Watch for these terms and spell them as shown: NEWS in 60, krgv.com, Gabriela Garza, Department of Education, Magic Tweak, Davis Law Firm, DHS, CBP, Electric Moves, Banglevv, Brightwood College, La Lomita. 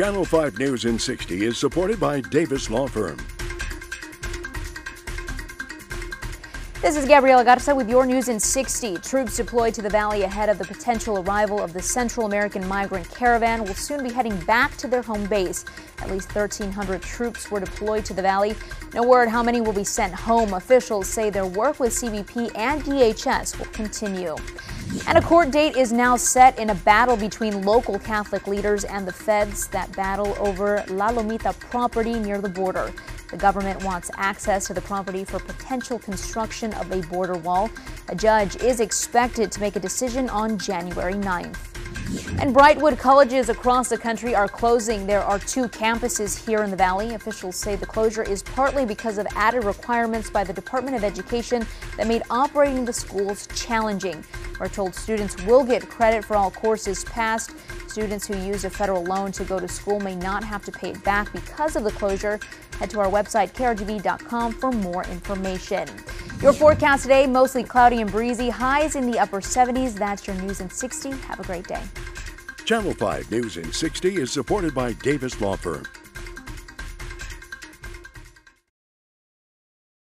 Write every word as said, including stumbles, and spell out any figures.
Channel five News in sixty is supported by Davis Law Firm. This is Gabriela Garza with your News in sixty. Troops deployed to the valley ahead of the potential arrival of the Central American migrant caravan will soon be heading back to their home base. At least thirteen hundred troops were deployed to the valley. No word how many will be sent home. Officials say their work with C B P and D H S will continue. And a court date is now set in a battle between local Catholic leaders and the feds. That battle over La Lomita property near the border. The government wants access to the property for potential construction of a border wall. A judge is expected to make a decision on January ninth. And Brightwood colleges across the country are closing. There are two campuses here in the valley. Officials say the closure is partly because of added requirements by the Department of Education that made operating the schools challenging. We're told students will get credit for all courses passed. Students who use a federal loan to go to school may not have to pay it back because of the closure. Head to our website, k r g v dot com, for more information. Your forecast today, mostly cloudy and breezy. Highs in the upper seventies. That's your News in sixty. Have a great day. Channel five News in sixty is supported by Davis Law Firm.